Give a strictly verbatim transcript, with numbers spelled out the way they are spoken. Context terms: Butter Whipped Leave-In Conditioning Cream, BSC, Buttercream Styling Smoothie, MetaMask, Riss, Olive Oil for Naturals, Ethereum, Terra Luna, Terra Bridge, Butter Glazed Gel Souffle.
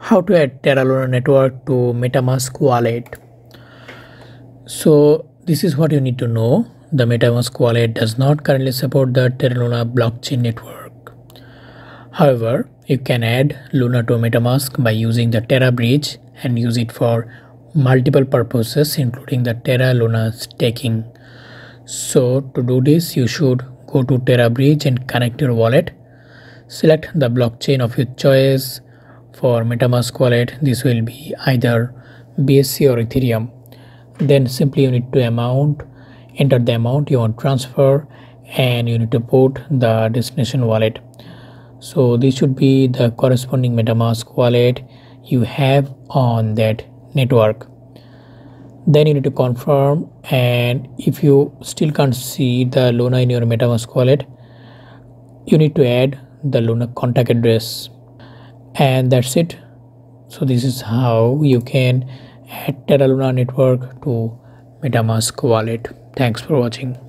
how to add Terra Luna network to MetaMask wallet. So this is what you need to know. The MetaMask wallet does not currently support the Terra Luna blockchain network. However, you can add Luna to MetaMask by using the Terra Bridge and use it for multiple purposes, including the Terra Luna staking. So to do this, you should go to Terra Bridge and connect your wallet. Select the blockchain of your choice. For MetaMask wallet, this will be either B S C or Ethereum. Then simply you need to amount, enter the amount you want to transfer, and you need to put the destination wallet. So this should be the corresponding MetaMask wallet you have on that network. Then you need to confirm, and if you still can't see the Luna in your MetaMask wallet, you need to add the Luna contact address, and that's it. So this is how you can add Terra Luna network to MetaMask wallet. Thanks for watching.